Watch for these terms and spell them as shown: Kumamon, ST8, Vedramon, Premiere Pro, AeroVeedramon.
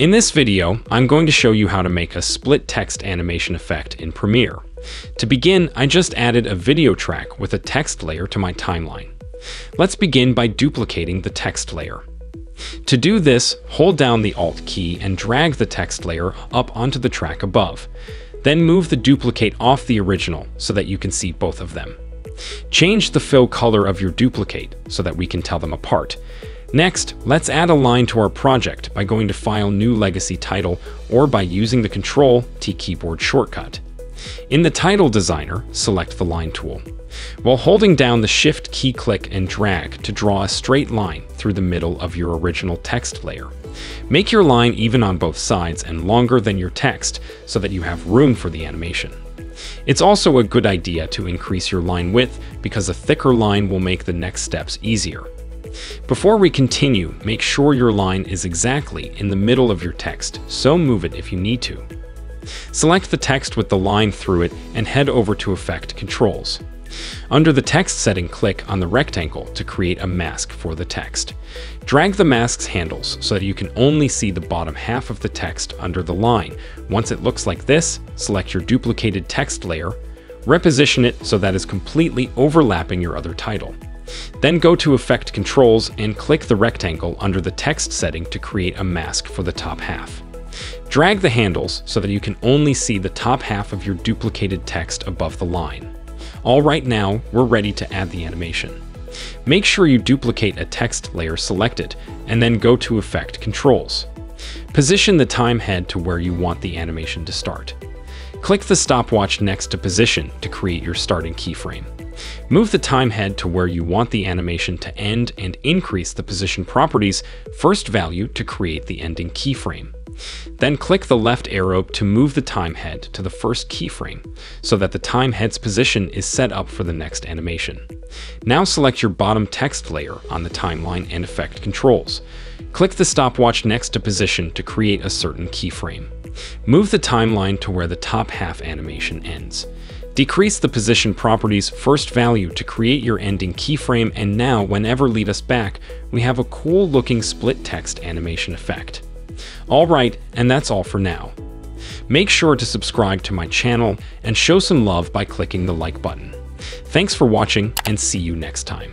In this video, I'm going to show you how to make a split text animation effect in Premiere. To begin, I just added a video track with a text layer to my timeline. Let's begin by duplicating the text layer. To do this, hold down the Alt key and drag the text layer up onto the track above. Then move the duplicate off the original so that you can see both of them. Change the fill color of your duplicate so that we can tell them apart. Next, let's add a line to our project by going to File, New Legacy Title, or by using the Ctrl-T keyboard shortcut. In the Title Designer, select the Line tool. While holding down the Shift key, click and drag to draw a straight line through the middle of your original text layer. Make your line even on both sides and longer than your text so that you have room for the animation. It's also a good idea to increase your line width because a thicker line will make the next steps easier. Before we continue, make sure your line is exactly in the middle of your text, so move it if you need to. Select the text with the line through it and head over to Effect Controls. Under the text setting, click on the rectangle to create a mask for the text. Drag the mask's handles so that you can only see the bottom half of the text under the line. Once it looks like this, select your duplicated text layer, reposition it so that it's completely overlapping your other title. Then go to Effect Controls and click the rectangle under the text setting to create a mask for the top half. Drag the handles so that you can only see the top half of your duplicated text above the line. All right, now we're ready to add the animation. Make sure you duplicate a text layer selected and then go to Effect Controls. Position the time head to where you want the animation to start. Click the stopwatch next to position to create your starting keyframe. Move the time head to where you want the animation to end and increase the position property's first value to create the ending keyframe. Then click the left arrow to move the time head to the first keyframe so that the time head's position is set up for the next animation. Now select your bottom text layer on the timeline and Effect Controls. Click the stopwatch next to position to create a certain keyframe. Move the timeline to where the top half animation ends. Decrease the position property's first value to create your ending keyframe, and now whenever lead us back, we have a cool looking split text animation effect. Alright, and that's all for now. Make sure to subscribe to my channel and show some love by clicking the like button. Thanks for watching and see you next time.